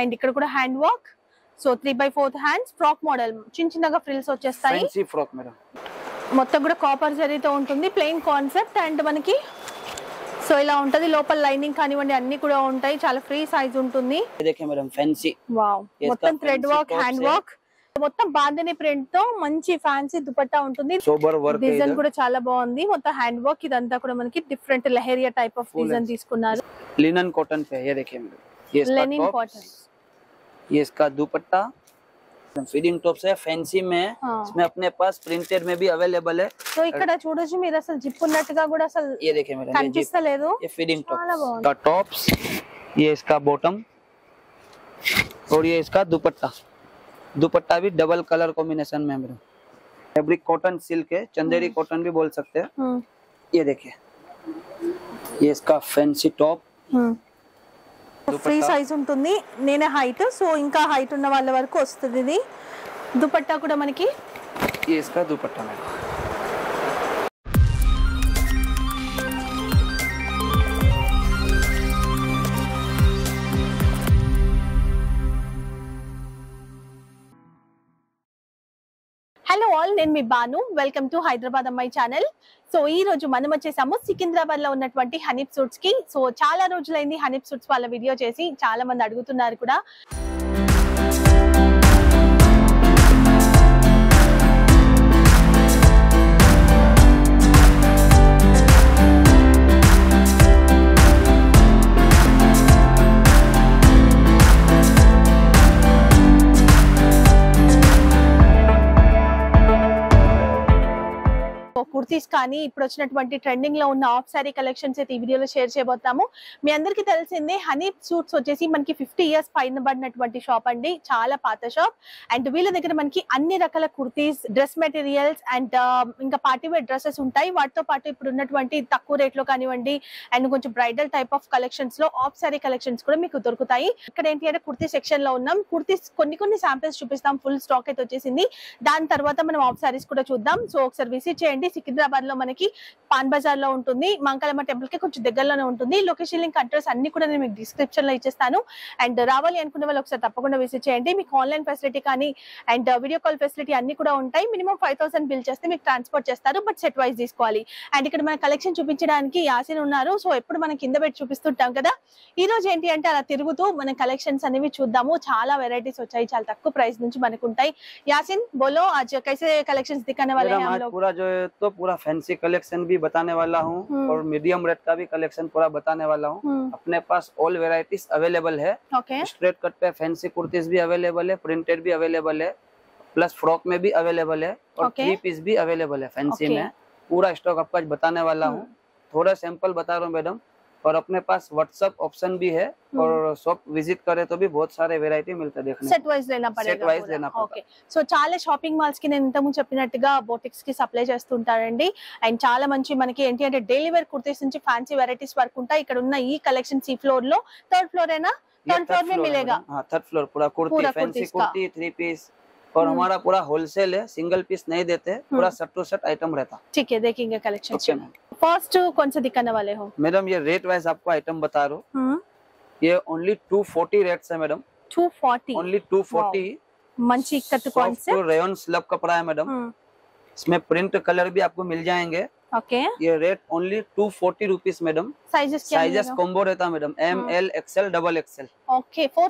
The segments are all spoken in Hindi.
అండ్ ఇక్కడ కూడా hand work so 3/4 hands frock model చిన్న చిన్నగా ఫ్రిల్స్ వచ్చేస్తాయి ఫ్యాన్సీ ఫ్రాక్ మేడం మొత్తం కూడా కాపర్ జరీతో ఉంటుంది ప్లెయిన్ కాన్సెప్ట్ అండ్ మనకి సో ఇలా ఉంటది లోపల లైనింగ్ కానివండి అన్ని కూడా ఉంటాయి చాలా ఫ్రీ సైజ్ ఉంటుంది ఇదేకే మేడం ఫ్యాన్సీ వావ్ మొత్తం థ్రెడ్ వర్క్ హ్యాండ్ వర్క్ మొత్తం బాంధని ప్రింట్ తో మంచి ఫ్యాన్సీ దుపట్టా ఉంటుంది సోబర్ వర్క్ డిజైన్ కూడా చాలా బాగుంది మొత్తం హ్యాండ్ వర్క్ ఇదంతా కూడా మనకి different leheriya type of design తీసుకున్నారు లినన్ కాటన్ పే ये देखिए మేడం ये लिनन कॉटन ये इसका दुपट्टा फीडिंग टॉप्स है फैंसी में हाँ। इसमें अपने पास प्रिंटेड में भी अवेलेबल है तो ఇక్కడ చూడొచ్చు మీరు అసలు జిప్ ఉన్నట్టుగా కూడా అసలు ये देखिए మేడం కనిపిస్తలేదు ये फीडिंग टॉप्स का टॉप्स ये इसका बॉटम और ये इसका दुपट्टा दुपट्टा भी डबल कलर कॉम्बिनेशन में मेरा फैब्रिक कॉटन सिल्क है चंदेरी कॉटन भी बोल सकते हैं ये देखिए ये इसका फैंसी टॉप फ्री साइज ఉంటుంది నేనే హైట్ సో ఇంకా హైట్ ఉన్న వాళ్ళ వరకు వస్తుంది ఇది దుపట్టా కూడా మనకి ये इसका दुपट्टा है हेलो ऑल నేను మీ బాను వెల్కమ్ టు హైదరాబాద్ అమ్మాయి ఛానల్ సో ఈ రోజు మనం వచ్చేసాము సికింద్రాబాద్ లో ఉన్నటువంటి హనీప్ సూట్స్ కి సో చాలా రోజులైంది హనీప్ సూట్స్ వాళ్ళ వీడియో చేసి చాలా మంది అడుగుతున్నారు కూడా కుర్తీస్ కానీ ఇప్పుడు వచ్చినటువంటి ట్రెండింగ్ లో ఉన్న ఆఫ్ సారీ కలెక్షన్స్ అయితే ఈ వీడియోలో షేర్ చేయబోతాము మీ అందరికీ తెలిసిందే హనీప్ సూట్స్ వచ్చేసి మనకి 50 ఇయర్స్ పైన పడినటువంటి షాప్ అండి చాలా పాత షాప్ అండ్ వీళ్ళ దగ్గర మనకి అన్ని రకాల కుర్తీస్ డ్రెస్ మెటీరియల్స్ అండ్ ఇంకా పార్టీ వేర్ డ్రెస్సెస్ ఉంటాయి వాటితో పాటు ఇప్పుడు ఉన్నటువంటి తక్కువ రేట్ లో కానివ్వండి అండ్ కొంచెం బ్రైడల్ టైప్ ఆఫ్ కలెక్షన్స్ లో ఆఫ్ సారీ కలెక్షన్స్ కూడా మీకు దొరుకుతాయి ఇక్కడ ఏంటి అంటే కుర్తీ సెక్షన్ లో ఉన్నాం కుర్తీస్ కొన్ని శాంపిల్స్ చూపిస్తాం ఫుల్ స్టాక్ అయితే వచ్చేసింది దాని తర్వాత మనం ఆఫ్ సారీస్ కూడా చూద్దాం సో ఒకసారి విజిట్ చేయండి సికింద్రాబాద్ లో మనకి పాన్ బజార్ లో ఉంటుంది మంకలమ్మ టెంపుల్ కి కొంచెం దగ్గరలోనే ఉంటుంది లొకేషన్ లింక్ అడ్రస్ అన్ని కూడా నేను మీకు డిస్క్రిప్షన్ లో ఇచ్చేస్తాను అండ్ రావాలి అనుకునే వాళ్ళు ఒకసారి తప్పకుండా విజిట్ చేయండి మీకు ఆన్లైన్ ఫెసిలిటీ కానీ అండ్ వీడియో కాల్ ఫెసిలిటీ అన్ని కూడా ఉంటాయి మినిమం 5000 బిల్ చేస్తే మీకు ట్రాన్స్పోర్ట్ చేస్తారు బట్ సెట్ వైజ్ తీసుకోవాలి అండ్ ఇక్కడ మన కలెక్షన్ చూపించడానికి యాసిన్ ఉన్నారు సో ఎప్పుడు మనం కింద పెట్టి చూపిస్తుంటాం కదా ఈ రోజు ఏంటి అంటే అలా తిరుగుతూ మన కలెక్షన్స్ అనేవి చూద్దాము చాలా వెరైటీస్ వచ్చాయి చాలా తక్కువ ప్రైస్ నుంచి మనకు ఉంటాయి యాసిన్ బోలో आज कैसे कलेक्शंस दिखाने वाले हैं हम लोग पूरा जो तो पूरा फैंसी कलेक्शन भी बताने वाला हूँ और मीडियम रेट का भी कलेक्शन पूरा बताने वाला हूँ अपने पास ऑल वेराइटीज अवेलेबल है स्ट्रेट कट पे फैंसी कुर्तीज भी अवेलेबल है प्रिंटेड भी अवेलेबल है प्लस फ्रॉक में भी अवेलेबल है और थ्री पीस भी अवेलेबल है फैंसी में पूरा स्टॉक आपका बताने वाला हूँ थोड़ा सैंपल बता रहा हूँ मैडम और अपने पास व्हाट्सएप ऑप्शन भी है और शॉप विजिट करे तो भी बहुत सारे वेरायटी मिलता है देखने सेट वाइज लेना पड़ेगा सेट वाइज लेना ओके सो చాలా షాపింగ్ మాల్స్ కి నేను ఇంతకు చెప్పినట్టుగా బోటిక్స్ కి సప్లై చేస్తూ ఉంటారండి అండ్ చాలా మంచి మనకి ఏంటి అంటే డైలీ వేర్ కుర్తీస్ నుంచి ఫ్యాన్సీ వెరైటీస్ వరకు ఉంటాయి ఇక్కడ ఉన్న ఈ కలెక్షన్ సి ఫ్లోర్ లో థర్డ్ ఫ్లోర్ ఏనా థర్డ్ ఫ్లోర్ में मिलेगा हां थर्ड फ्लोर पूरा kurti fancy kurti three piece और हमारा पूरा होलसेल है सिंगल पीस नहीं देते पूरा सेट टू सेट आइटम रहता ठीक है देखेंगे कलेक्शन फर्स्ट कौन सा दिखाने वाले हो मैडम ये रेट वाइज आपको आइटम बता रहा हूँ ये ओनली 240 रेट है मैडम 240 ओनली 240 मंची कट कौन से रेयन स्लब कपड़ा है मैडम इसमें प्रिंट कलर भी आपको मिल जाएंगे ओके ये rate only 240 rupees madam sizes combo रहता है madam M L XL double XL okay four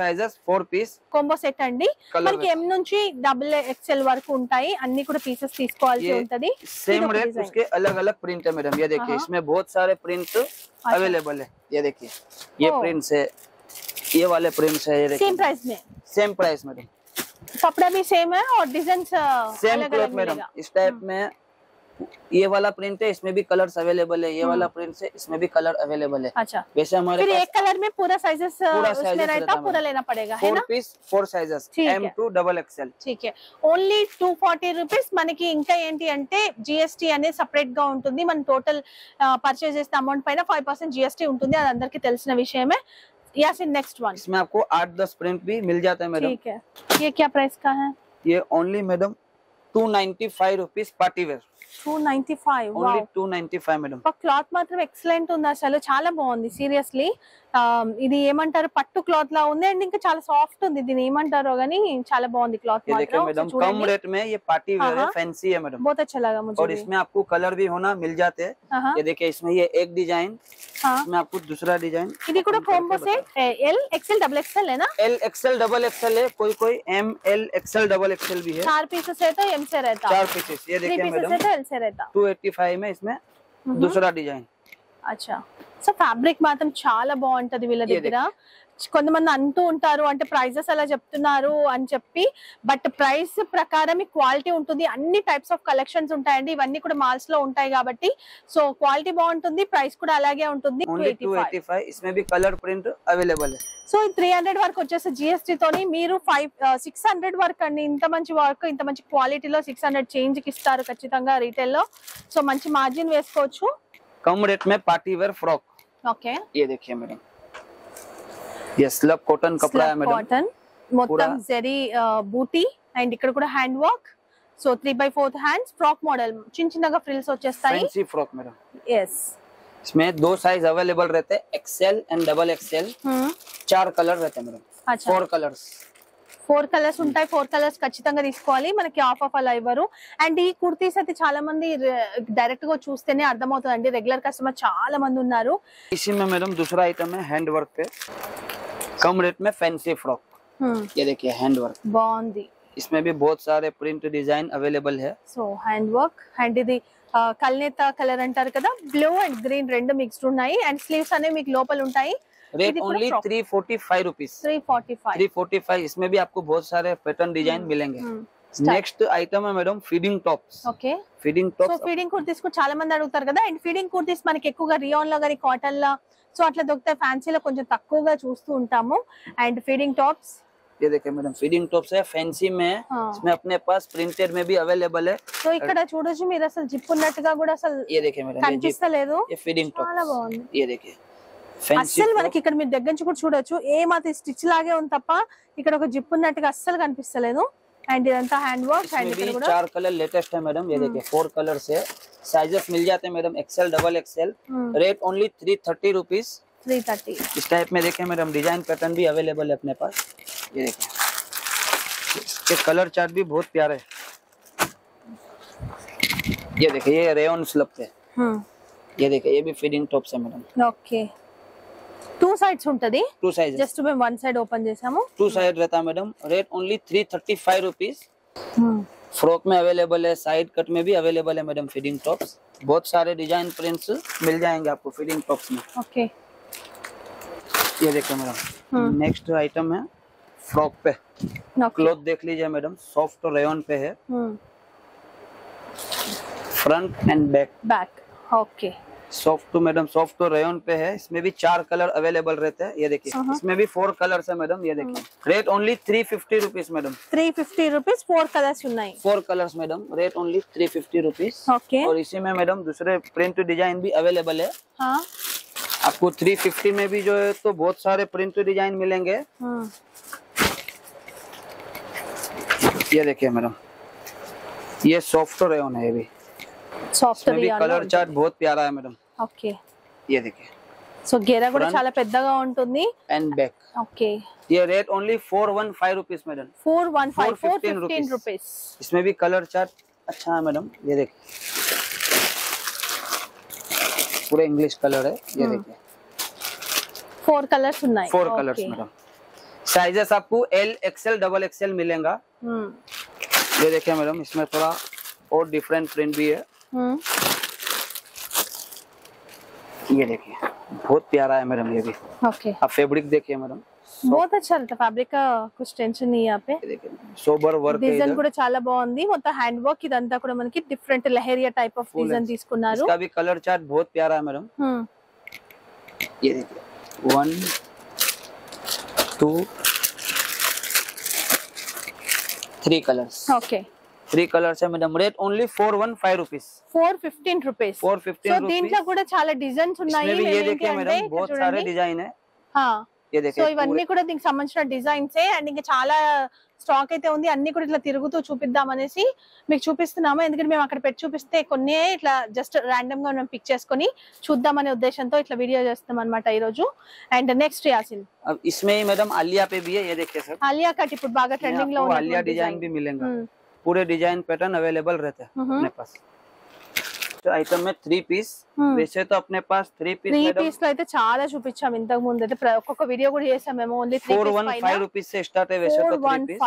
sizes four piece combo set अंडी మనకి M నుంచి डबल एक्सएल వరకు ఉంటాయి అన్ని కూడా పీసెస్ తీసుకోవాల్సి ఉంటది सेम रेट उसके अलग-अलग प्रिंट है मैडम ये देखिए इसमें बहुत सारे प्रिंट अवेलेबल है ये देखिए ये प्रिंट है ये वाले प्रिंट है ये देखिए सेम प्राइस मैडम कपड़ा भी सेम है और डिजाइन सेम क्लॉथ मैडम इस टाइप में ये वाला प्रिंट है इसमें भी कलर्स अवेलेबल है ये वाला प्रिंट है इसमें भी कलर अवेलेबल है अच्छा वैसे हमारे फिर एक कलर में पूरा साइजेस उसमें रहता पूरा लेना पड़ेगा है ना 4 साइजेस M2 XXL ठीक है ओनली 240 రూపీస్ మనకి ఇంకా ఏంటి అంటే GST అనేది సెపరేట్ గా ఉంటుంది మన టోటల్ పర్చేస్ చేసిన అమౌంట్ పైన 5% GST ఉంటుంది అది అందరికీ తెలిసిన విషయమే యాసిన్ నెక్స్ట్ वन इसमें आपको 8-10 प्रिंट भी मिल जाता है मैडम ठीक है ये क्या प्राइस का है ये only madam 295 rupees party wear 295 only 295 madam cloth మాత్రం ఎక్సలెంట్ ఉంది అసలు చాలా బాగుంది సీరియస్లీ ఇది ఏమంటారు పట్టు క్లాత్ లా ఉంది అండ్ ఇంకా చాలా సాఫ్ట్ ఉంది దీని ఏమంటారో గానీ చాలా బాగుంది క్లాత్ మాత్రం మేడం कम रेट में ये पार्टी वेयर है फैंसी है मैडम बहुत अच्छा लगा मुझे और इसमें आपको कलर भी होना मिल जाते हैं ये देखिए इसमें ये एक डिजाइन इसमें आपको दूसरा डिजाइन ఇది కూడా combo set L XL double XL है ना एल एक्सएल डबल एक्सएल है कोई कोई M L XL double XL भी है चार पीसेस है तो एम से रहता चार पीसेस ये देखिए मैडम 3 पीसेस है एल से रहता 285 में इसमें दूसरा डिजाइन अच्छा సో ఫ్యాబ్రిక్ మాత్రం చాలా బాగుంటది వీళ్ళ దగ్గర కొంతమంది అంటూ ఉంటారు అంటే ప్రైసెస్ అలా చెప్తున్నారు అని చెప్పి బట్ ప్రైస్ ప్రకారం ఈ క్వాలిటీ ఉంటుంది అన్ని టైప్స్ ఆఫ్ కలెక్షన్స్ ఉంటాయండి ఇవన్నీ కూడా మాల్స్ లో ఉంటాయి కాబట్టి సో క్వాలిటీ బాగుంటుంది ప్రైస్ కూడా అలాగే ఉంటుంది 285 इसमें भी कलर प्रिंट अवेलेबल है సో 300 వరకు వచ్చేసి GST తోని మీరు 600 వరకు అండి ఇంత మంచి వర్క్ ఇంత మంచి క్వాలిటీలో 600 చేంజ్ కి ఇస్తారు ఖచ్చితంగా రిటైల్ లో సో మంచి మార్జిన్ వేసుకోవచ్చు कम रेट में पार्टी वेयर फ्रॉक ओके ये देखिए मैडम ये स्लब कॉटन कपड़ा है मैडम कॉटन మొత్తం జరీ బూటీ అండ్ ఇక్కడ కూడా hand work so 3/4 hands frock model చిన్నగా ఫ్రిల్స్ వచ్చేస్తాయి ఫ్యాన్సీ ఫ్రాక్ మేడం yes इसमें दो साइज अवेलेबल रहते हैं एक्सएल एंड डबल एक्सएल चार कलर रहते हैं मैडम अच्छा फोर कलर्स ఉంటాయి फोर कलर्स ఖచ్చితంగా తీసుకోవాలి మనకి ఆఫ్ అలా ఇవ్వరు అండ్ ఈ కుర్తీస్ అయితే చాలా మంది డైరెక్ట్ గా చూస్తేనే అర్థమవుతుందండి రెగ్యులర్ కస్టమర్ చాలా మంది ఉన్నారు ఇసిమే మేడం दूसरा ఐటమ్ है హ్యాండ్ వర్క్ पे कम रेट में फैंसी फ्रॉक ये देखिए हैंड वर्क బాగుంది इसमें भी बहुत सारे प्रिंट डिजाइन अवेलेबल है सो हैंड वर्क हैंड ఇది కల్నేత కలర్ అంటారు కదా బ్లూ అండ్ గ్రీన్ రెండు మిక్స్డ్ ఉన్నాయి అండ్ స్లీవ్స్ అనే మీకు లోపల ఉంటాయి रेट ओनली 345 रुपीस 345 इसमें भी आपको बहुत सारे पैटर्न डिजाइन मिलेंगे नेक्स्ट आइटम है madam feeding tops okay feeding tops so feeding kurtis को చాలా మంది అడుగుతారు కదా అండ్ ఫీడింగ్ కుర్తీస్ మనకి ఎక్కువగా రియాన్ లా గాని కాటన్ లా సో అట్లా దొరుకుతాయి ఫ్యాన్సీ లో కొంచెం తక్కువగా చూస్తూ ఉంటాము అండ్ ఫీడింగ్ టॉप्स ये देखिए मैडम फीडिंग टॉप्स है फैंसी में इसमें अपने पास प्रिंटेड में भी अवेलेबल है तो ఇక్కడ చూడొచ్చు మీరు అసలు జిప్ ఉన్నట్టుగా కూడా అసలు ये देखिए मैडम కనిపిస్తలేదు ये फीडिंग टॉप्स ये देखिए అసలు మనకి ఇక్కడ మీరు దగ్గర నుంచి కూడా చూడొచ్చు ఏ మాత్రం స్టిచ్ లాగే ఉంది తప్ప ఇక్కడ ఒక జిప్ ఉన్నట్టుగా అస్సలు కనిపిస్తలేదు అండ్ ఇదంతా హ్యాండ్ వర్క్ అండ్ ఇక్కడ కూడా చార్ కలర్ లేటెస్ట్ है मैडम ये देखिए फोर कलर्स है साइजेस मिल जाते हैं madam XL double XL rate only 330 rupees 330 इस टाइप में देखिए मैडम डिजाइन पैटर्न भी अवेलेबल है अपने पास ये देखिए इसके कलर चार्ट भी बहुत प्यारे है ये देखिए ये रेयन स्लब पे ये देखिए ये भी फीडिंग टॉप्स है मैडम ओके टू साइड्स ఉంటది టూ సైడ్స్ జస్ట్ మనం వన్ సైడ్ ఓపెన్ చేసాము టూ సైడ్ रहता है madam rate only 335 rupees frock में अवेलेबल है साइड कट में भी अवेलेबल है मैडम फीडिंग टॉप्स बहुत सारे डिजाइन प्रिंट्स मिल जाएंगे आपको फीडिंग टॉप्स में ओके ये देखिए मैडम नेक्स्ट आइटम है फ्रॉक पे क्लॉथ देख लीजिए मैडम सॉफ्ट रेयन पे है front and back okay soft madam soft rayon पे है इसमें भी चार कलर अवेलेबल रहते हैं ये देखिए इसमें भी फोर कलर्स है मैडम ये देखिए rate only 350 rupees madam 350 rupees four colours नहीं four colours madam rate only 350 rupees okay और इसी में मैडम दूसरे प्रिंट डिजाइन भी अवेलेबल है हाँ। आपको 350 में भी जो है तो बहुत सारे प्रिंट डिजाइन मिलेंगे हाँ। ये देखिये मैडम ये सॉफ्ट रेयन है भी सॉफ्ट रेयन कलर चार्ट बहुत प्यारा है मैडम ओके ये देखिए सो घेरा కూడా చాలా పెద్దగా ఉంటుంది అండ్ బ్యాక్ ఓకే ये rate only 415 rupees madam 415 rupees इसमें भी कलर चार्ट अच्छा है मैडम ये देखिए पूरा इंग्लिश कलर है ये देखिए फोर कलर्स ఉన్నాయి फोर कलर्स मैडम साइजेस आपको एल एक्सएल डबल एक्सएल मिलेगा ये देखिए मैडम इसमें थोड़ा और डिफरेंट प्रिंट भी है ये देखिए बहुत प्यारा है मैडम ये भी ओके आप फैब्रिक देखिए मैडम बहुत अच्छा है फैब्रिक का कुछ टेंशन नहीं यहाँ पे देखिए सोबर वर्क डिजाइन కూడా చాలా బాగుంది మొత్తం హ్యాండ్ వర్క్ ఇదంతా కూడా మనకి different leheriya type of design తీసుకున్నారు इसका भी कलर चार्ट बहुत प्यारा है मैडम ये देखिए 1 2 3 कलर्स ओके थ्री कलर्स है madam rate only 415 rupees 415 rupees 415 rupees तो दिन का गुड़ा चाला डिजाइन सुनाई है ये देखिए मैडम बहुत सारे डिजाइन है हाँ సో ఇవన్నీ కూడా దీనికి సంబంధించిన డిజైన్స్ అండ్ ఇంకా చాలా స్టాక్ అయితే ఉంది. అన్ని కూడా ఇట్లా తిరుగుతూ చూపిద్దాం అనేసి మీకు చూపిస్తున్నాము. ఎందుకంటే మేము అక్కడ పెట్టి చూపిస్తే కొన్ని ఇట్లా జస్ట్ ర్యాండమ్ గా మనం పిక్ చేసుకొని చూద్దామనే ఉద్దేశంతో ఇట్లా వీడియో చేస్తాం అన్నమాట ఈ రోజు. అండ్ నెక్స్ట్ యాసిన్ ఇస్మే మేడం అలియా पे भी है, ये देखिए सर అలియా కట్ ఇప్పుడు బాగా ట్రెండింగ్ లో ఉంది. అలియా డిజైన్ भी मिलेगा, पूरे डिजाइन पैटर्न अवेलेबल रहता है अपने पास. तो आइटम में 3 पीस, वैसे तो अपने पास 3 पीस में 3 पीस लाइते చాలా చూపించాం ఇంతకు ముందు. అయితే ఒక్కొక్క వీడియో కూడా చేసాం మేము. ఓన్లీ 3 पीस 415 से स्टार्ट है, वैसे तो 3 पीस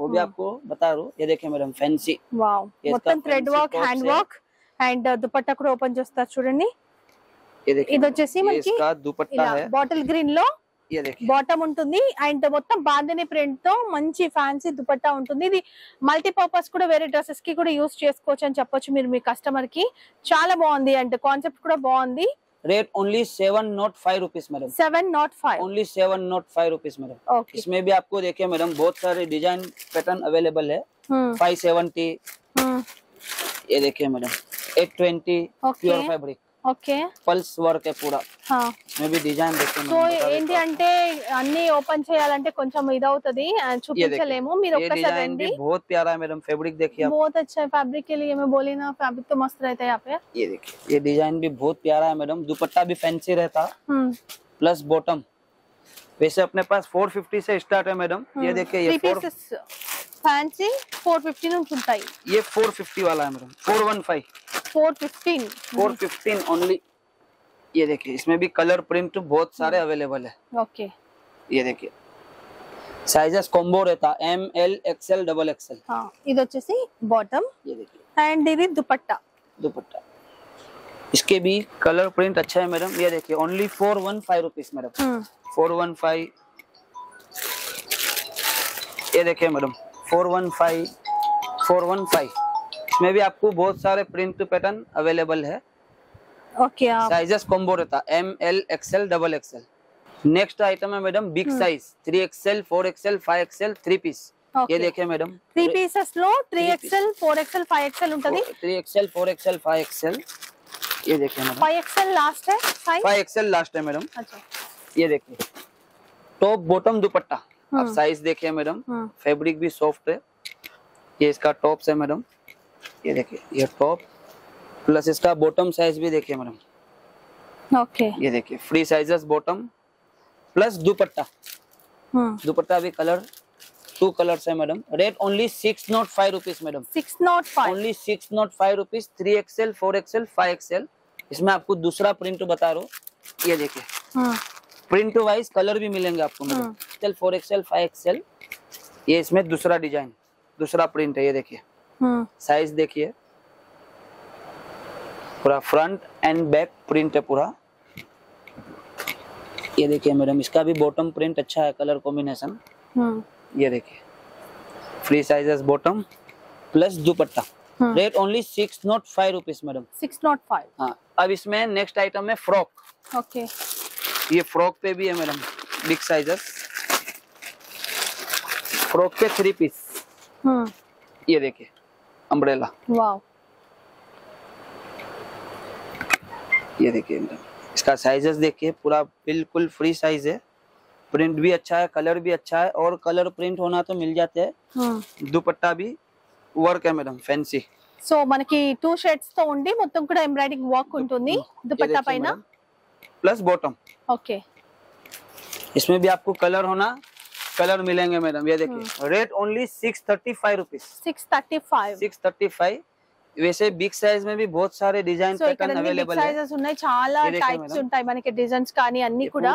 वो भी आपको बता रहा हूं. ये देखिए मैडम फैंसी, वाओ మొత్తం thread work, hand work and dupatta को ओपन చేస్తా చూడండి. ये देखिए ఇది వచ్చేసి మనకి इसका दुपट्टा है बॉटल ग्रीन లో. ये देखिए बॉटम ఉంటుంది అండ్ మొత్తం బాందిని ప్రింట్ తో మంచి ఫ్యాన్సీ దుపట్టా ఉంటుంది. ఇది మల్టీ పర్పస్ కూడా వేరే డ్రెస్సెస్ కి కూడా యూస్ చేసుకోవచ్చు అని చెప్పొచ్చు మీరు మీ కస్టమర్ కి. చాలా బాగుంది అండ్ కాన్సెప్ట్ కూడా బాగుంది. Rate only 705 rupees madam, 705 only 705 rupees madam. इसमें भी आपको देखिए मैडम बहुत सारे डिजाइन पैटर्न अवेलेबल है. 570, ये देखिए मैडम 820 प्योर फैब्रिक, ओके పల్స్ వర్క్ కూడా. హా మేబీ డిజైన్ చేస్తాను. సో ఏంటి అంటే అన్ని ఓపెన్ చేయాలంటే కొంచెం ఇది అవుతది, చూపించలేము. మీరు ఒక్కసారి రండి. बहुत प्यारा है मैडम, फैब्रिक देखिए आप, बहुत अच्छा है. फैब्रिक के लिए मैं बोली ना, फैब्रिक तो मस्त रहता है यहां पे. ये देखिए ये डिजाइन भी बहुत प्यारा है मैडम, दुपट्टा भी फैंसी रहता प्लस बॉटम. वैसे अपने पास 450 से स्टार्ट है मैडम. ये देखिए ये 4 पीसेस फैंसी 450 में मिलता है. ये 450 वाला है मैडम, 415 ओनली. ये देखिए इसमें भी कलर प्रिंट बहुत सारे अवेलेबल है. ओके ये देखिए साइजेस कॉम्बो रहता M L XL double XL. हाँ इधर जैसे बॉटम ये देखिए एंड ये दुपट्टा इसके भी कलर प्रिंट अच्छा है मैडम. ये देखिए ओनली 415 रुपीस मैडम, 415. ये देखिए मैडम 415. इसमें भी आपको बहुत सारे प्रिंट पैटर्न अवेलेबल है. ओके साइजेस कॉम्बो रहता M L XL double XL. Next item है madam big size 3XL 4XL 5XL 3 piece. ये देखिए मैडम 3 पीसेस लो 3XL 4XL 5XL ఉంటది. 3XL 4XL 5XL. ये देखिए मैडम 5XL लास्ट है, 5XL लास्ट है मैडम. अच्छा ये देखिए टॉप बॉटम दुपट्टा. अब साइज देखिए मैडम, फैब्रिक भी सॉफ्ट है. ये इसका टॉप है मैडम, ये देखिए ये टॉप प्लस इसका बॉटम साइज भी देखिए मैडम. ओके ये देखिए free sizes bottom plus dupatta. Dupatta भी कलर 2 कलर्स है madam. Rate only 605 rupees madam, 605 only 605 rupees. 3XL 4XL 5XL. इसमें आपको दूसरा प्रिंट बता रहा हूँ. ये देखिए प्रिंट वाइज कलर भी मिलेंगे आपको मैडम. 4XL 5XL. ये इसमें दूसरा डिजाइन दूसरा प्रिंट है. ये देखिए साइज देखिए पूरा फ्रंट एंड बैक प्रिंट है पूरा. ये देखिए मैडम इसका भी बॉटम प्रिंट अच्छा है, कलर कॉम्बिनेशन. ये देखिए free sizes bottom plus dupatta. Rate only 605 rupees madam, 605. हाँ अब इसमें नेक्स्ट आइटम में फ्रॉक. ओके ये फ्रॉक पे भी है मैडम बिग साइजेस. फ्रॉक के 3 पीस. ये देखिए अम्ब्रेला, वाओ. ये देखिए इसका साइजेस देखिए पूरा बिल्कुल फ्री साइज है. प्रिंट भी अच्छा है, कलर भी अच्छा है और कलर प्रिंट होना तो मिल जाते हैं. दुपट्टा भी वर्क है मैडम फैंसी. सो మనకి 2 షేడ్స్ తో ఉండి మొత్తం కూడా ఎంబ్రాయిడింగ్ వర్క్ ఉంటుంది दुपट्टा పైన प्लस बॉटम. ओके इसमें भी आपको कलर होना कलर मिलेंगे मैडम. ये देखिए रेट ओनली 635 रुपीस, 635. वैसे बिग साइज में भी बहुत सारे डिजाइन पैटर्न अवेलेबल है. साइजेस ఉన్నాయి, చాలా టైప్స్ ఉంటాయి మనకి డిజైన్స్ కానీ అన్ని కూడా.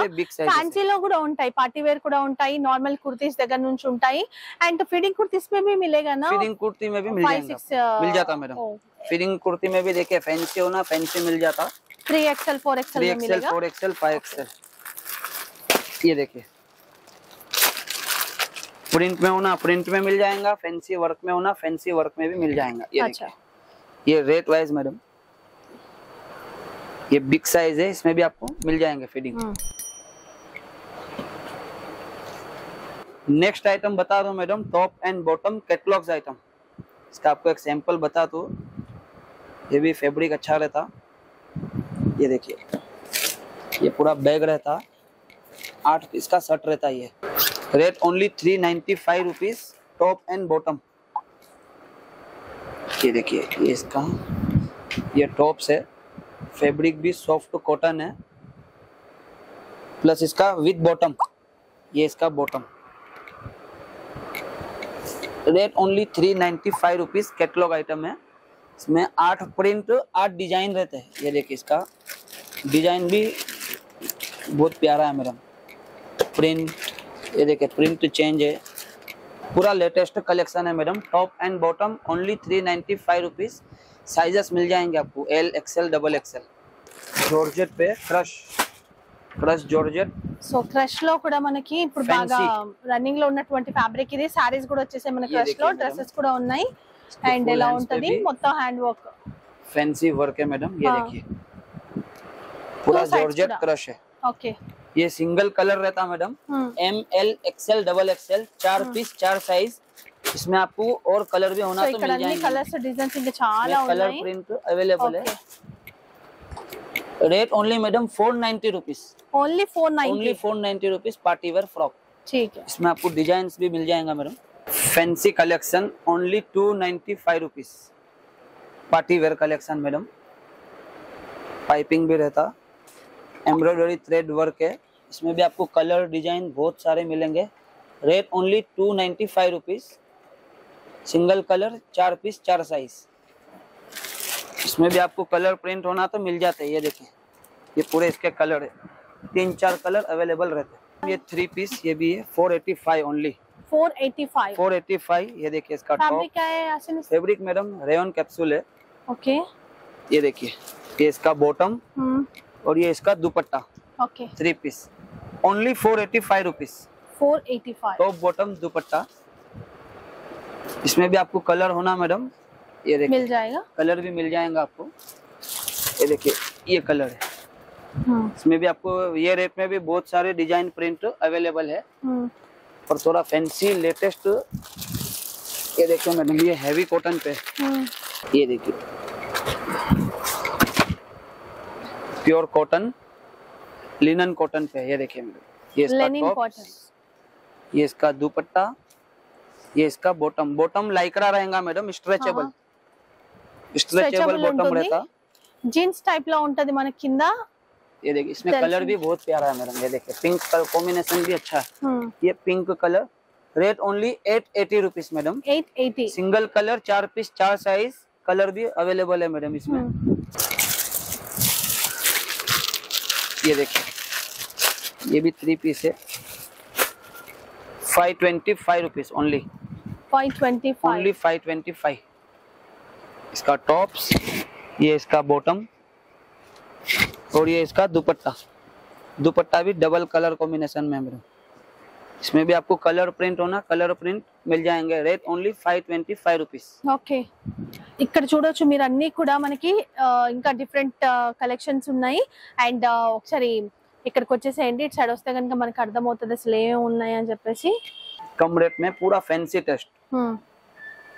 ఫ్యాన్సీ లో కూడా ఉంటాయి, పార్టీ వేర్ కూడా ఉంటాయి, నార్మల్ కుర్తీస్ దగ్గర నుంచి ఉంటాయి అండ్ ఫిట్టింగ్ కుర్తీస్ में भी मिलेगा ना. ఫిట్టింగ్ కుర్తీ में भी मिल जाता मैडम. ఫిట్టింగ్ కుర్తీ में भी देखिए फैंसी होना फैंसी मिल जाता. 3XL 4XL में मिलेगा, 3XL 4XL 5XL. ये देखिए प्रिंट में होना प्रिंट में मिल जाएगा, फैंसी वर्क में होना फैंसी वर्क में भी मिल जाएगा. ये अच्छा ये रेट वाइज मैडम ये बिग साइज है. इसमें भी आपको मिल जाएंगे फिटिंग. नेक्स्ट आइटम बता दो madam, top and bottom catalogues item. इसका आपको एक सैंपल बता दो. ये भी फैब्रिक अच्छा रहता. ये देखिए ये पूरा बैग रहता 8 पीस का शर्ट रहता है। Rate only 395 rupees, top and bottom. ये देखिए, ये इसका ये टॉप्स है, फैब्रिक भी सॉफ्ट कॉटन है, प्लस इसका विद बॉटम, ये इसका bottom. Rate only 395 rupees. Catalogue item है, इसमें 8 प्रिंट 8 डिजाइन रहते हैं। ये देखिए, इसका डिजाइन भी बहुत प्यारा है मैडम। प्रिंट, ये देखिए प्रिंट चेंज है, पूरा लेटेस्ट कलेक्शन है madam. Top and bottom only 395 rupees. Sizes मिल जाएंगे आपको L, XL, double XL. Georgette पे क्रश जॉर्जेट। सो क्रश లో కూడా మనకి ఇప్పుడు బాగా రన్నింగ్ లో ఉన్నటువంటి ఫ్యాబ్రిక్ ఇది। సారీస్ కూడా వచ్చేసే మన क्रश లో, డ్రెస్సెస్ కూడా ఉన్నాయి। అండ్ ఎలా ఉంటది మొత్తం హ్యాండ్ వర్క్, ఫ్యాన్సీ వర్క్ है मैडम। ये देखिए पूरा जॉर्जेट क्रश है। ओके, ये सिंगल कलर रहता है madam. M, L, XL, double XL, 4 piece 4 size. इसमें आपको और कलर भी होना तो मिल जाएंगे। कलर्स डिजाइन के चाला कलर प्रिंट अवेलेबल है। Rate only madam 490 rupees. Only 490 rupees. Party wear frock, ठीक है। इसमें आपको डिजाइन भी मिल जाएगा madam. Fancy collection only 295 rupees. Party wear collection madam. Piping भी रहता, एम्ब्रॉयडरी थ्रेड वर्क है। इसमें भी आपको कलर डिजाइन बहुत सारे मिलेंगे। Rate only 295 rupees. Single colour, 4 piece 4 size. इसमें भी आपको कलर प्रिंट होना तो मिल जाता है। ये देखिए, ये पूरे इसके कलर है, 3-4 कलर अवेलेबल रहते हैं। ये 3 पीस ये भी है 485 ओनली। 485। ये देखिए इसका फैब्रिक क्या है? फैब्रिक मैडम रेयन कैप्सूल है। ओके, ये देखिए, ये इसका बॉटम और ये इसका dupatta. Okay, 3 piece only 485 rupees. 485 top bottom dupatta. इसमें भी आपको कलर होना मैडम, ये देखिए मिल जाएगा, कलर भी मिल जाएगा आपको। ये देखिए, ये कलर है। इसमें भी आपको ये रेट में भी बहुत सारे डिजाइन प्रिंट अवेलेबल है और थोड़ा फैंसी लेटेस्ट। ये देखिए मैडम, ये हैवी कॉटन पे। ये देखिए प्योर कॉटन, लिनन कॉटन पे। ये देखिए मैडम, ये इसका टॉप, ये इसका दुपट्टा, ये इसका बॉटम। बॉटम लाइक्रा रहेगा मैडम, स्ट्रेचेबल बॉटम रहता, जींस टाइप ला ఉంటది మన కింద। ये देखिए, इसमें कलर भी बहुत प्यारा है मैडम। ये देखिए पिंक कलर कॉम्बिनेशन भी अच्छा है। ये pink colour. Rate only 880 rupees madam. 880। Single colour, 4 piece 4 size. Colour भी अवेलेबल है मैडम इसमें। ये देखिए, ये भी 3 पीस है। 525 रुपीज ओनली। 525। इसका टॉप्स, ये इसका बॉटम और ये इसका दुपट्टा। दुपट्टा भी डबल कलर कॉम्बिनेशन में मेरे। इसमें भी आपको कलर प्रिंट होना, कलर प्रिंट मिल जाएंगे। Rate only 525 rupees. ओके, ఇక్కడ చూడొచ్చు మీరు అన్ని కూడా మనకి ఇంకా డిఫరెంట్ కలెక్షన్స్ ఉన్నాయి। అండ్ ఒకసారి ఇక్కడికి వచ్చేసేయండి, ఇట్ సైడ్ వస్తే గనుక మనకి అర్థం అవుతది అసలు ఏమే ఉన్నాయి అని చెప్పేసి। कम रेट में पूरा फैंसी टेस्ट।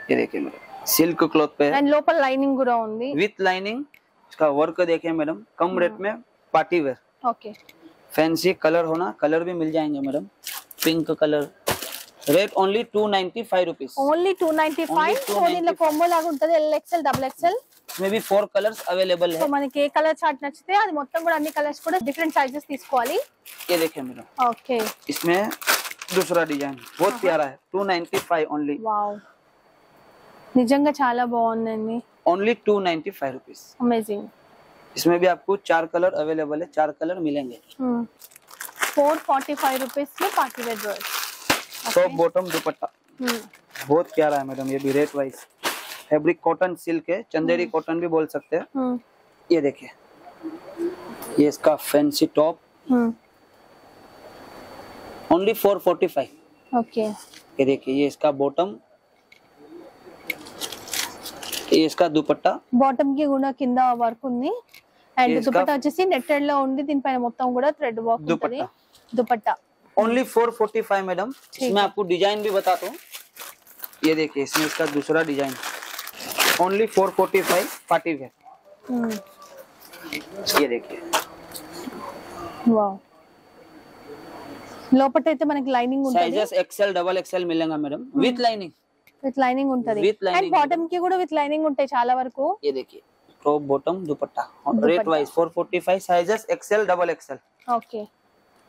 ये देखिए मेरे सिल्क क्लॉथ पे एंड लोपल लाइनिंग కూడా ఉంది विद लाइनिंग। इसका वर्क देखिए मैडम। कम रेट में party wear. Okay, fancy colour होना, कलर भी मिल जाएंगे madam. Pink colour. Rate only 295 rupees. Only 295। तो इनला कॉम्बो लाग ఉంటది एल एक्सएल डबल एक्सएल। इसमें भी 4 कलर्स अवेलेबल है। तो మనకి ఏ కలర్ చార్ట్ నచ్చితే అది మొత్తం కూడా అన్ని కలర్స్ కూడా డిఫరెంట్ సైజెస్ తీసుకోవాలి। ये देखिए मेरा। ओके, इसमें दूसरा डिजाइन बहुत प्यारा है। 295 ओनली। वाओ, నిజంగా చాలా బాగుందండి। Only 295 rupees. अमेजिंग। इसमें भी आपको 4 कलर अवेलेबल है, 4 कलर मिलेंगे। 445 रुपीज में party wear dress. Top bottom dupatta बहुत प्यारा है मैडम। ये भी rate wise fabric cotton silk है, चंदेरी कॉटन भी बोल सकते हैं। ये देखिए, ये इसका फैंसी टॉप ओनली 445। ओके, ये देखिए, ये इसका बॉटम, ये इसका दुपट्टा। बॉटम की गुना किंदा वर्क ఉంది। అండ్ दुपट्टा వచ్చేసి నెట్టెడ్ లో ఉంది, దీనిపైన మొత్తం కూడా థ్రెడ్ వర్క్ ఉంటది। Dupatta only 445 madam. इसमें आपको डिजाइन भी बताता हूँ। ये देखिए, इसमें इसका दूसरा डिजाइन ओनली 445 पार्टी वेयर। ये देखिए, वाह, లోపటైతే మనకి లైనింగ్ ఉంటది సైజెస్ ఎక్స్ఎల్ డబుల్ ఎక్స్ఎల్ మిలంగా మేడం విత్ లైనింగ్ ఉంటది అండ్ బాటమ్ కి కూడా విత్ లైనింగ్ ఉంటాయి చాలా వరకు ఏ देखिए top bottom dupatta rate wise 445 sizes XL double XL okay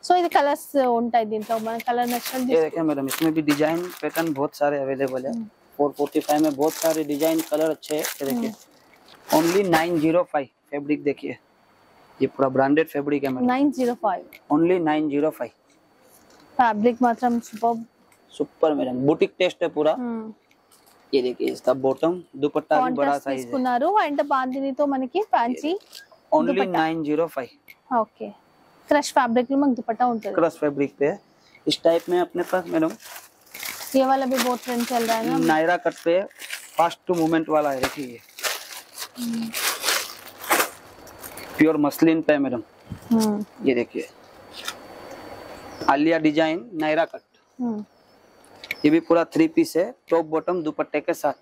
so ఇది కలర్స్ ఉంటాయి దీంట్లో మన కలర్ నచ్చండి ఏ देखिए మేడం इसमें भी डिजाइन पैटर्न बहुत सारे अवेलेबल है 445 में बहुत सारे डिजाइन कलर अच्छे है ये देखिए ओनली 905 फैब्रिक देखिए ये पूरा ब्रांडेड फैब्रिक है मैडम 905 ओनली 905 फैब्रिक मात्रम सुपर मैडम बुटीक टेस्ट है पूरा ये देखिए इसका बॉटम दुपट्टा भी बड़ा साइज है తీసుకున్నారు అండ్ బాందిని తో మనకి fancy only 905 okay crush fabric में मग दुपट्टा होता है क्रश फैब्रिक पे इस टाइप में अपने पास मैडम ये वाला भी बहुत ट्रेंड चल रहा है ना नायरा कट पे फास्ट टू मूवमेंट वाला है देखिए प्योर मसलिन पे मैडम ये देखिए आलिया डिजाइन नायरा कट ये भी पूरा थ्री पीस है टॉप बॉटम दुपट्टे के साथ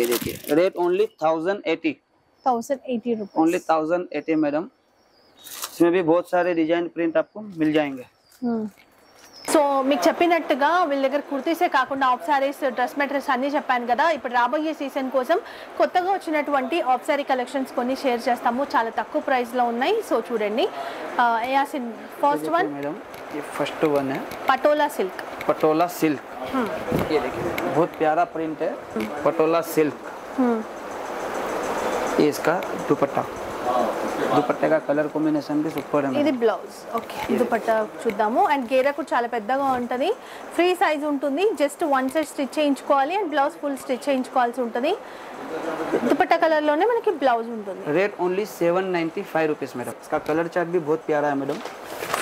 ये देखिए रेट ओनली 1080 रुपए ओनली 1080 मैडम इसमें भी बहुत सारे डिजाइन प्रिंट आपको मिल जाएंगे సో మీకు చెప్పినట్టుగా వీళ్ళ దగ్గర కుర్తీసే కాకుండా ఆఫ్ సారీస్ డ్రెస్ మెటీరియల్స్ అన్నీ చెప్పాను కదా ఇప్పుడు రాబోయే సీజన్ కోసం కొత్తగా వచ్చినటువంటి ఆఫ్ సారీ కలెక్షన్స్ కొన్ని షేర్ చేస్తాము చాలా తక్కువ ప్రైస్ లో ఉన్నాయి సో చూడండి యాసిన్ ఫస్ట్ వన్ మేడం ये फर्स्ट वन है पटोला सिल्क ये देखिए बहुत प्यारा प्रिंट है पटोला सिल्क ये इसका दुपट्टा दुपट्टे का कलर कॉम्बिनेशन भी सुपर है ఇది బ్లౌజ్ ఓకే దుపట్టా చూద్దాము అండ్ గేరా కూడా చాలా పెద్దగా ఉంటది ఫ్రీ సైజ్ ఉంటుంది జస్ట్ వన్ సైడ్ స్టిచ్ చేయించుకోవాలి అండ్ బ్లౌజ్ ఫుల్ స్టిచ్ చేయించుకోవాల్సి ఉంటది దుపట్టా కలర్ లోనే మనకి బ్లౌజ్ ఉంటుంది రేట్ ఓన్లీ 795 రూపాయస్ మేడం इसका कलर चार्ट भी बहुत प्यारा है मैडम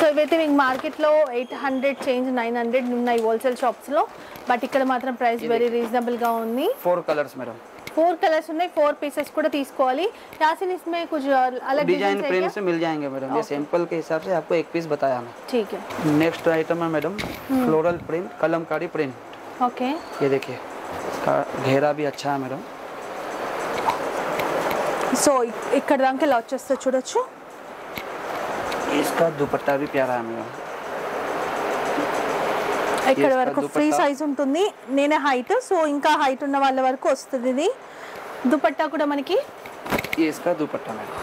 సో ఇవైతే మీకు మార్కెట్ లో 800 చేంజ్ 900 ఉన్నాయి హోల్సేల్ షాప్స్ లో బట్ ఇక్కడ మాత్రం ప్రైస్ వెరీ రీజనబుల్ గా ఉంది four colours madam four colours ఉన్నాయి फोर पीसेस కూడా తీసుకోవాలి యాసిన్ इसमें कुछ अलग डिजाइन प्रिंट्स मिल जाएंगे मैडम ये सैंपल के हिसाब से आपको एक पीस बताया मैं ठीक है नेक्स्ट आइटम है madam floral print Kalamkari print okay ये देखिए इसका घेरा भी अच्छा है मैडम सो ఇక్కడ దానికి లాచెస్ చూడొచ్చు इसका दुपट्टा भी प्यारा है मैडम ఇక్కడ వరకు ఫ్రీ సైజ్ ఉంటుంది నేనే హైట్ సో ఇంకా హైట్ ఉన్న వాళ్ళ వరకు వస్తుంది ఇది దుపట్టా కూడా మనకి ఇస్కా దుపట్టా మేడం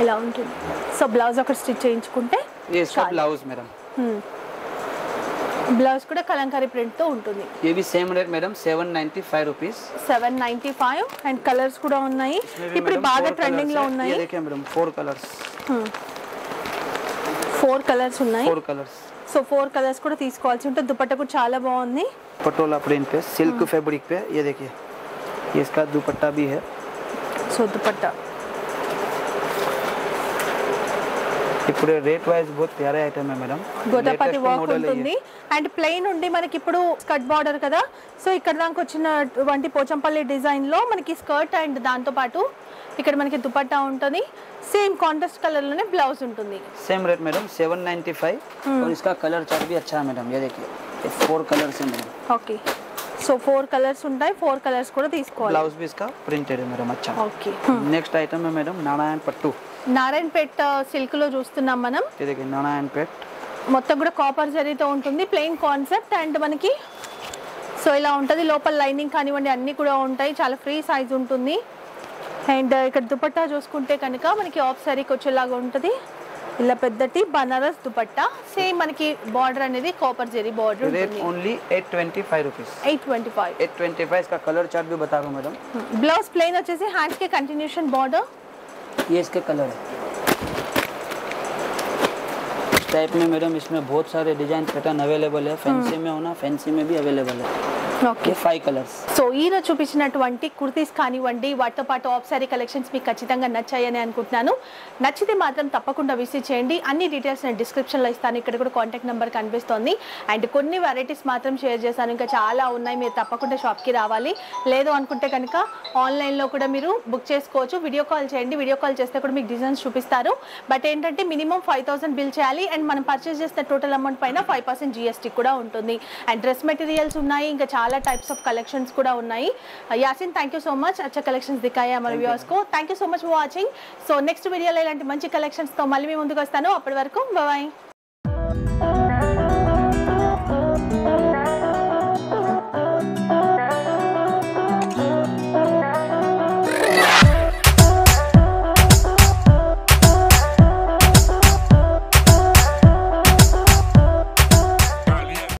ఇలా ఉంటుంది సో బ్లౌజ్ ఒక స్టిచ్ చేయించుకుంటే ఇస్కా బ్లౌజ్ మేడం బ్లౌజ్ కూడా కలంకారీ ప్రింట్ తో ఉంటుంది ఇది same rate madam 795 rupees 795 and colours కూడా ఉన్నాయి ఇప్పుడు బాగా ట్రెండింగ్ లో ఉన్నాయి ఇది చూడండి మేడం ఫోర్ కలర్స్ ఉన్నాయి సో ఫోర్ కలర్స్ కూడా తీసుకోవాల్సి ఉంటుంది దుపట్టా కూడా చాలా బాగుంది పటోలా ప్రింట్ पे सिल्क फैब्रिक पे ये देखिए ये इसका दुपट्टा भी है सो दुपट्टा ये पूरे रेट वाइज बहुत प्यारे ఐటమ్ है मैडम గోటపతి వర్క్ ఉంటుంది అండ్ ప్లెయిన్ ఉండి మనకి ఇప్పుడు స్కర్ట్ బార్డర్ కదా సో ఇక్కడ దానికి వచ్చినటువంటి పోచంపల్లి డిజైన్ లో మనకి స్కర్ట్ అండ్ దాంతో పాటు ఇక్కడ మనకి దుపట్టా ఉంటుంది सेम कॉन्ट्रास्ट कलर में ब्लाउज ఉంటుంది सेम रेट मैडम 795 और इसका कलर चार्ट भी अच्छा है मैडम ये देखिए ये फोर कलर्स हैं madam okay so four colours ఉంటాయి फोर कलर्स కూడా తీసుకోవాలి ब्लाउज भी इसका प्रिंटेड है मैडम अच्छा ओके नेक्स्ट आइटम है मैडम नारायणपेट सिल्क లో చూస్తున్నాం మనం ये देखिए नारायणपेट మొత్తం కూడా కాపర్ జరీ తో ఉంటుంది ప్లెయిన్ కాన్సెప్ట్ అండ్ మనకి సో ఇలా ఉంటది లోపల లైనింగ్ కానివండి అన్ని కూడా ఉంటాయి చాలా ఫ్రీ సైజ్ ఉంటుంది అండ్ ఇక్కడ దుపట్టా చూసుకుంటే కనుక మనకి ఆఫ్ సారీకి వచ్చేలాగా ఉంటుంది ఇలా పెద్దటి బనారస్ దుపట్టా సేమ్ మనకి బార్డర్ అనేది కాపర్ జెరీ బార్డర్ ఉంటుంది ఓన్లీ 825 రూపాయస్ 825 इसका कलर चार्ट भी बता रहा हूं मैडम ब्लाउज प्लेन వచ్చేసి హ్యాండ్స్ కి కంటిన్యూషన్ బార్డర్ ये इसके कलर है टाइप में मैडम इसमें बहुत सारे डिजाइन पैटर्न अवेलेबल है फैंसी में होना फैंसी में भी अवेलेबल है ఓకే ఫైవ్ కలర్స్ సో ఈరోజు చూపించినటువంటి కుర్తీస్ కానివ్వండి వాటితో పాటు ఆఫ్ సారీ కలెక్షన్స్ మీకు ఖచ్చితంగా నచ్చాయని అనుకుంటున్నాను నచ్చితే మాత్రం తప్పకుండా విజిట్ చేయండి అన్ని డీటెయిల్స్ నేను డిస్క్రిప్షన్లో ఇస్తాను ఇక్కడ కూడా కాంటాక్ట్ నెంబర్ కనిపిస్తోంది అండ్ కొన్ని వెరైటీస్ మాత్రం షేర్ చేశాను ఇంకా చాలా ఉన్నాయి మీరు తప్పకుండా షాప్కి రావాలి లేదు అనుకుంటే కనుక ఆన్లైన్లో కూడా మీరు బుక్ చేసుకోవచ్చు వీడియో కాల్ చేయండి వీడియో కాల్ చేస్తే కూడా మీకు డిజైన్స్ చూపిస్తారు బట్ ఏంటంటే మినిమం 5000 బిల్ చేయాలి అండ్ మనం పర్చేస్ చేసిన టోటల్ అమౌంట్ పైన 5% GST కూడా ఉంటుంది అండ్ డ్రెస్ మెటీరియల్స్ ఉన్నాయి ఇంకా చాలా टाइप्स ऑफ कलेक्शंस కూడా ఉన్నాయి యాసిన్ థాంక్యూ సో మచ్ अच्छा कलेक्शंस दिखाया हमारे व्यूअर्स को thank you so much for watching so next video లో ఇలాంటి మంచి కలెక్షన్స్ తో మళ్ళీ మీ ముందుకు వస్తాను అప్పటి వరకు బై బై